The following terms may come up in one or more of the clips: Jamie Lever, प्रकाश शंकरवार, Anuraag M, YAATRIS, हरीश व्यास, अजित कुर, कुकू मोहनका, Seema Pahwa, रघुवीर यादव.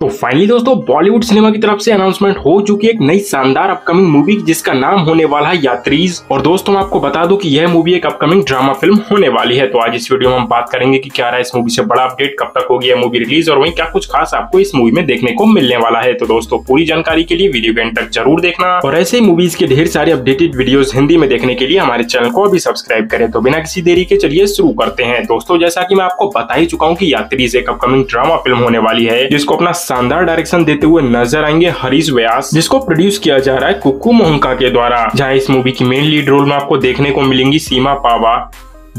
तो फाइनली दोस्तों बॉलीवुड सिनेमा की तरफ से अनाउंसमेंट हो चुकी है एक नई शानदार अपकमिंग मूवी जिसका नाम होने वाला है यात्री। और दोस्तों मैं आपको बता दूं कि यह मूवी एक अपकमिंग ड्रामा फिल्म होने वाली है। तो आज इस वीडियो में हम बात करेंगे कि क्या रहा है इस मूवी से बड़ा अपडेट, कब तक होगी यह मूवी रिलीज और वहीं क्या कुछ खास आपको इस मूवी में देखने को मिलने वाला है। तो दोस्तों पूरी जानकारी के लिए वीडियो के अंत तक जरूर देखना और ऐसे ही मूवीज के ढेर सारे अपडेटेड वीडियोज हिंदी में देखने के लिए हमारे चैनल को अभी सब्सक्राइब करें। तो बिना किसी देरी के चलिए शुरू करते हैं। दोस्तों जैसा कि मैं आपको बता ही चुका हूँ कि यात्री एक अपकमिंग ड्रामा फिल्म होने वाली है जिसको अपना शानदार डायरेक्शन देते हुए नजर आएंगे हरीश व्यास, जिसको प्रोड्यूस किया जा रहा है कुकू मोहनका के द्वारा, जहां इस मूवी की मेन लीड रोल में आपको देखने को मिलेंगी सीमा पावा,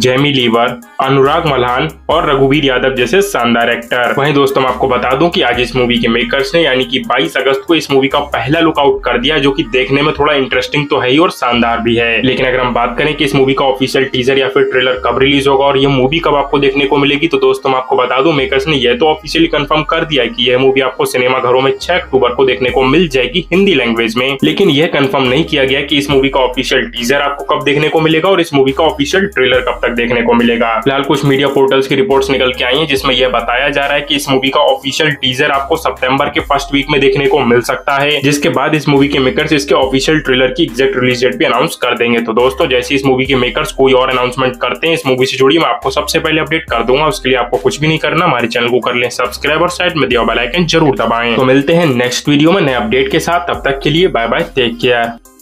जेमी लीवर, अनुराग मल्हान और रघुवीर यादव जैसे शानदार एक्टर। वहीं दोस्तों मैं आपको बता दूं कि आज इस मूवी के मेकर्स ने यानी कि 22 अगस्त को इस मूवी का पहला लुकआउट कर दिया, जो कि देखने में थोड़ा इंटरेस्टिंग तो है ही और शानदार भी है। लेकिन अगर हम बात करें कि इस मूवी का ऑफिशियल टीजर या फिर ट्रेलर कब रिलीज होगा और यह मूवी कब आपको देखने को मिलेगी, तो दोस्तों मैं आपको बता दूं मेकर्स ने यह तो ऑफिशियली कंफर्म कर दिया कि यह मूवी आपको सिनेमाघरों में 6 अक्टूबर को देखने को मिल जाएगी हिंदी लैंग्वेज में। लेकिन यह कंफर्म नहीं किया गया कि इस मूवी का ऑफिशियल टीजर आपको कब देखने को मिलेगा और इस मूवी का ऑफिशियल ट्रेलर कब तक देखने को मिलेगा। फिलहाल कुछ मीडिया पोर्टल्स की रिपोर्ट्स निकल के आई हैं जिसमें यह बताया जा रहा है कि इस मूवी का ऑफिशियल टीजर आपको सितंबर के फर्स्ट वीक में देखने को मिल सकता है, जिसके बाद इस मूवी के मेकर्स इसके ऑफिशियल ट्रेलर की एग्जैक्ट रिलीज डेट भी अनाउंस कर देंगे। तो दोस्तों जैसे इस मूवी के मेकर्स कोई और अनाउंसमेंट करते हैं इस मूवी से जुड़ी, मैं आपको सबसे पहले अपडेट कर दूंगा। उसके लिए आपको कुछ भी नहीं करना, हमारे चैनल को कर लें सब्सक्राइब और साइड में दिया बेल आइकन जरूर दबाएं। तो मिलते हैं नेक्स्ट वीडियो में नए अपडेट के साथ, तब तक के लिए बाय बाय, टेक केयर।